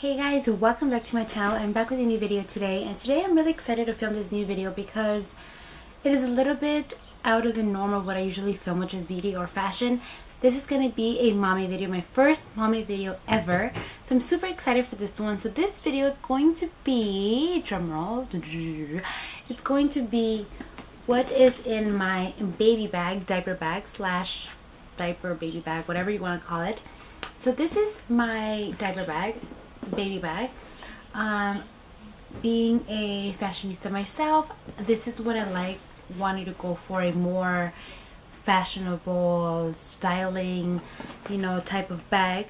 Hey guys, welcome back to my channel. I'm back with a new video today, and today I'm really excited to film this new video because it is a little bit out of the norm of what I usually film, which is beauty or fashion. This is going to be a mommy video, my first mommy video ever, so I'm super excited for this one. So this video is going to be, drumroll, it's going to be what is in my baby bag, diaper bag slash diaper baby bag, whatever you want to call it. So this is my diaper bag, baby bag. Being a fashionista myself, this is what I like, wanting to go for a more fashionable styling, you know, type of bag.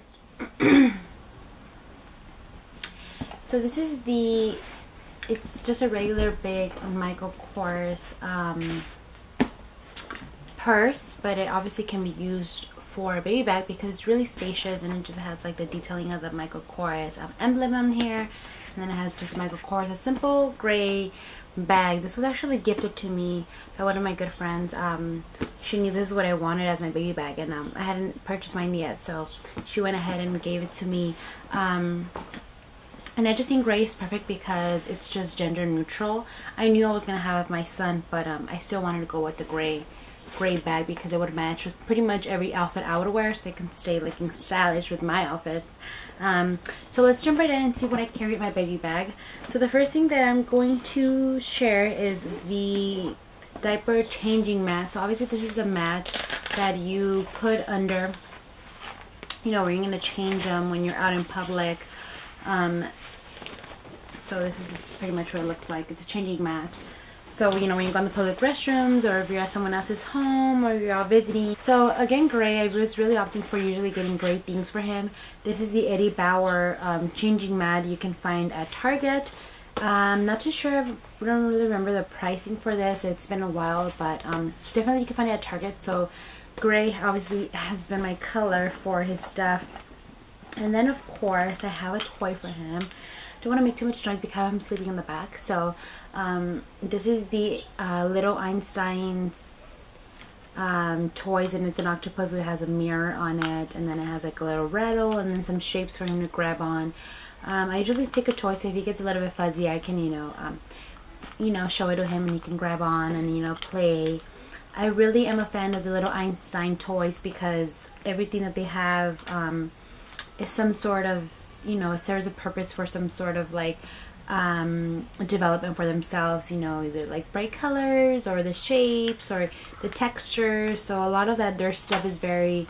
So this is the, it's just a regular big Michael Kors purse, but it obviously can be used for a baby bag because it's really spacious, and it just has like the detailing of the Michael Kors emblem on here, and then it has just Michael Kors, a simple gray bag. This was actually gifted to me by one of my good friends. She knew this is what I wanted as my baby bag, and I hadn't purchased mine yet, so she went ahead and gave it to me. And I just think gray is perfect because it's just gender neutral. I knew I was gonna have my son, but I still wanted to go with the gray bag because it would match with pretty much every outfit I would wear, so it can stay looking stylish with my outfit. So let's jump right in and see what I carry in my baby bag. So the first thing that I'm going to share is the diaper changing mat. So obviously this is the mat that you put under, you know, where you're going to change them when you're out in public. So this is pretty much what it looks like. It's a changing mat. So, you know, when you go in the public restrooms, or if you're at someone else's home, or you're out visiting. So, again, gray. I was really opting for usually getting gray things for him. This is the Eddie Bauer changing mat you can find at Target. I'm not too sure. I don't really remember the pricing for this. It's been a while, but definitely you can find it at Target. So, gray obviously has been my color for his stuff. And then, of course, I have a toy for him. Don't want to make too much noise because I'm sleeping in the back. So this is the Little Einstein toys, and it's an octopus that has a mirror on it, and then it has like a little rattle and then some shapes for him to grab on. I usually take a toy, so if he gets a little bit fuzzy, I can, you know, show it to him and he can grab on and, you know, play. I really am a fan of the Little Einstein toys because everything that they have is some sort of, you know, it serves a purpose for some sort of like development for themselves, you know, either like bright colors or the shapes or the textures. So a lot of that, their stuff is very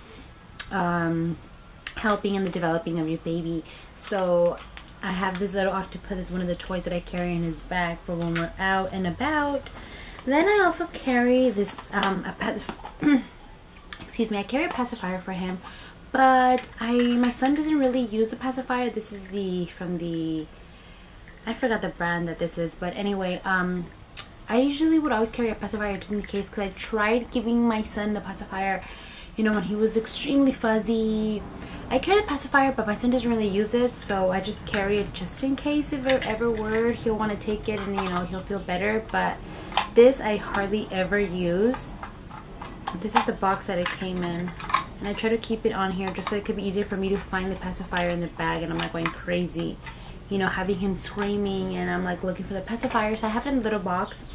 helping in the developing of your baby. So I have this little octopus as one of the toys that I carry in his bag for when we're out and about. Then I also carry this excuse me, I carry a pacifier for him. But my son doesn't really use a pacifier. This is I forgot the brand that this is, but anyway, I usually would always carry a pacifier just in case, because I tried giving my son the pacifier, you know, when he was extremely fuzzy. I carry the pacifier, but my son doesn't really use it, so I just carry it just in case if there ever were, he'll want to take it and, you know, he'll feel better. But this I hardly ever use. This is the box that it came in. And I try to keep it on here just so it could be easier for me to find the pacifier in the bag, and I'm like going crazy, you know, having him screaming, and I'm like looking for the pacifier. So I have it in a little box.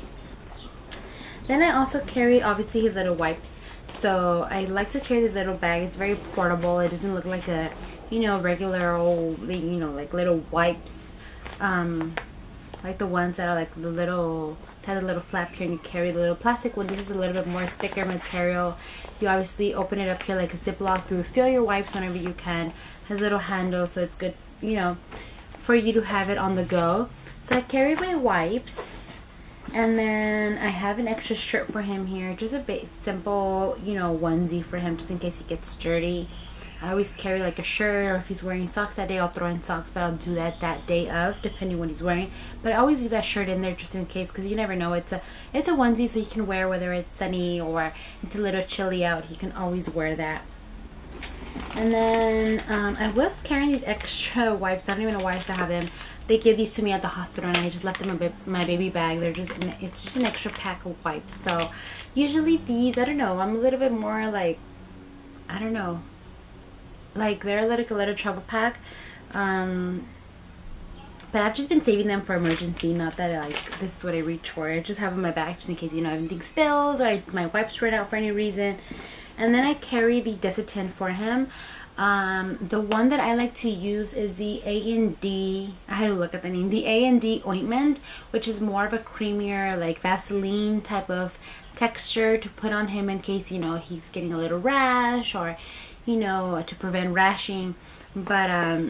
Then I also carry obviously his little wipes. So I like to carry this little bag. It's very portable. It doesn't look like a, you know, regular old, you know, like little wipes, like the ones that are like the little, that has a little flap here and you carry the little plastic one. This is a little bit more thicker material. You obviously open it up here like a Ziploc. You refill your wipes whenever you can. It has a little handle, so it's good, you know, for you to have it on the go. So I carry my wipes, and then I have an extra shirt for him here, just a bit simple, you know, onesie for him just in case he gets dirty. I always carry like a shirt, or if he's wearing socks that day, I'll throw in socks, but I'll do that day of, depending on what he's wearing. But I always leave that shirt in there just in case, because you never know. It's a onesie, so you can wear whether it's sunny or it's a little chilly out. You can always wear that. And then I was carrying these extra wipes. I don't even know why I still have them. They give these to me at the hospital, and I just left them in my baby bag. They're just, it's just an extra pack of wipes. So usually these, I don't know, I'm a little bit more like, I don't know, like they're like a little travel pack, But I've just been saving them for emergency, not that this is what I reach for. I just have in my bag just in case, everything spills or my wipes run out for any reason. And then I carry the Desitin for him. The one that I like to use is the A&D, I had to look at the name, the A&D Ointment, which is more of a creamier, like Vaseline type of texture to put on him in case, he's getting a little rash or, to prevent rashing. But,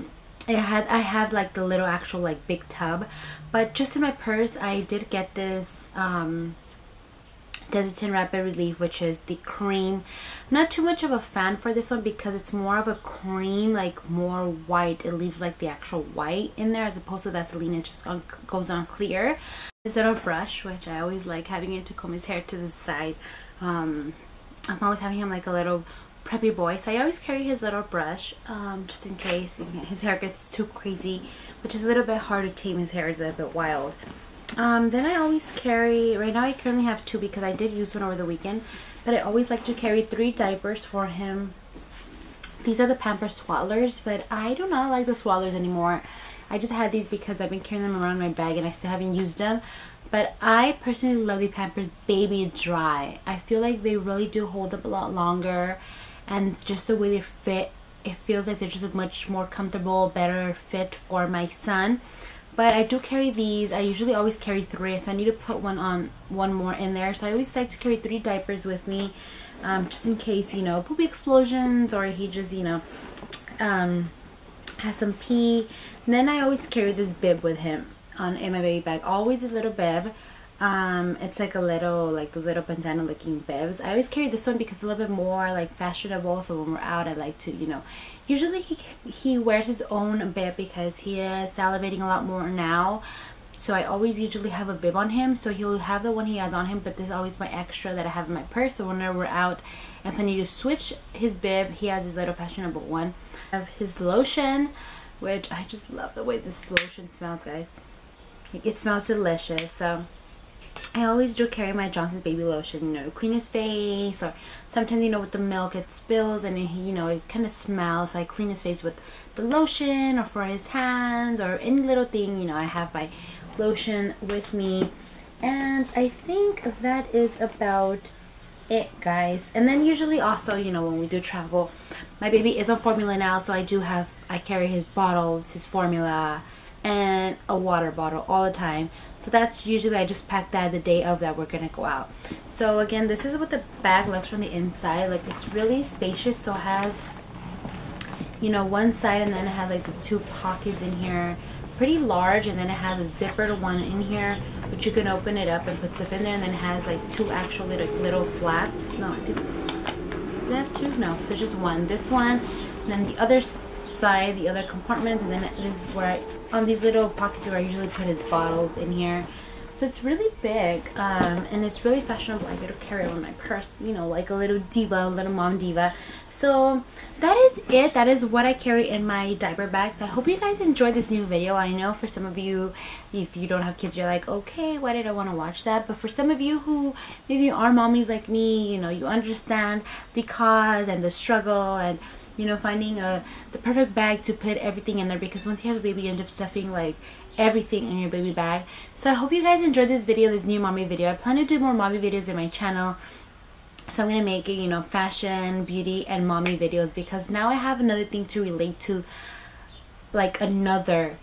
I have like the little actual big tub, but just in my purse I did get this Desitin Rapid Relief, which is the cream. Not too much of a fan for this one because it's more of a cream, more white. It leaves the actual white in there as opposed to Vaseline. It just goes on clear. This little brush, which I always like having it to comb his hair to the side. I'm always having him like a little preppy boy, so I always carry his little brush just in case his hair gets too crazy, which is a little bit hard to tame. His hair is a bit wild. Then I always carry, right now I currently have two because I did use one over the weekend, but I always like to carry 3 diapers for him. These are the Pampers Swaddlers, but I do not like the Swaddlers anymore. I just had these because I've been carrying them around my bag and I still haven't used them. But I personally love the Pampers Baby Dry. I feel like they really do hold up a lot longer. And just the way they fit, it feels like they're just a much more comfortable, better fit for my son. But I do carry these. I usually always carry 3, so I need to put one more in there. So I always like to carry 3 diapers with me, just in case, poopy explosions or he just, has some pee. And then I always carry this bib with him in my baby bag. Always this little bib. It's like a little, those little bandana looking bibs. I always carry this one because it's a little bit more fashionable, so when we're out I like to, usually he wears his own bib because he is salivating a lot more now, so I always usually have a bib on him, so he'll have the one he has on him, but this is always my extra that I have in my purse, so whenever we're out, if I need to switch his bib, he has his little fashionable one. I have his lotion, which I just love the way this lotion smells, guys. It smells delicious, so I always do carry my Johnson's baby lotion, to clean his face, or sometimes, with the milk it spills and, it kind of smells, so I clean his face with the lotion or for his hands or any little thing, I have my lotion with me. And I think that is about it, guys. And then usually also, when we do travel, my baby is on formula now, so I carry his bottles, his formula, and a water bottle all the time, so that's usually, I just pack that the day of that we're gonna go out. So again, this is what the bag looks from the inside. It's really spacious, so it has one side, and then it has the 2 pockets in here, pretty large, and then it has a zippered one in here, which you can open it up and put stuff in there, and then it has 2 actual little flaps. No, I think, does it have 2? No, so just one, this one, and then the other side, the other compartments, and then this is where on these little pockets where I usually put his bottles in here. So it's really big, and it's really fashionable. I get to carry it on my purse, like a little diva, a little mom diva. So that is it. That is what I carry in my diaper bags. I hope you guys enjoyed this new video. I know for some of you, if you don't have kids, you're like, okay, why did I want to watch that? But for some of you who maybe are mommies like me, you understand the cause and the struggle and finding the perfect bag to put everything in there, because once you have a baby you end up stuffing everything in your baby bag. So I hope you guys enjoyed this video, this new mommy video. I plan to do more mommy videos in my channel, so I'm gonna make it fashion, beauty, and mommy videos, because now I have another thing to relate to, another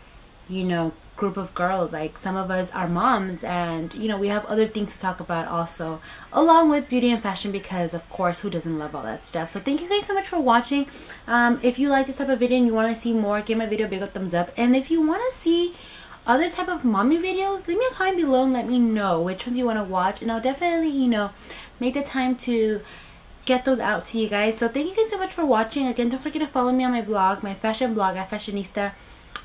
group of girls. Some of us are moms, and we have other things to talk about also, along with beauty and fashion, because of course, who doesn't love all that stuff? So thank you guys so much for watching. If you like this type of video and you want to see more, give my video a big old thumbs up. And if you want to see other type of mommy videos, leave me a comment below and let me know which ones you want to watch, and I'll definitely make the time to get those out to you guys. So thank you guys so much for watching. Again, don't forget to follow me on my blog, my fashion blog at Fashionista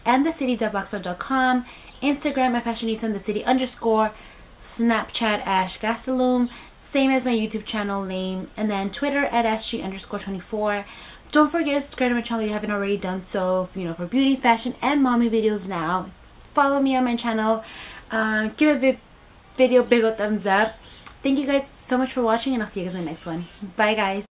and the City.blogspot.com, Instagram at Fashionista and the City_, Snapchat ashgastelum, same as my YouTube channel name, and then Twitter at ashg_24. Don't forget to subscribe to my channel if you haven't already done so, for beauty, fashion, and mommy videos now. Follow me on my channel, give a video big ol' thumbs up. Thank you guys so much for watching, and I'll see you guys in the next one. Bye guys.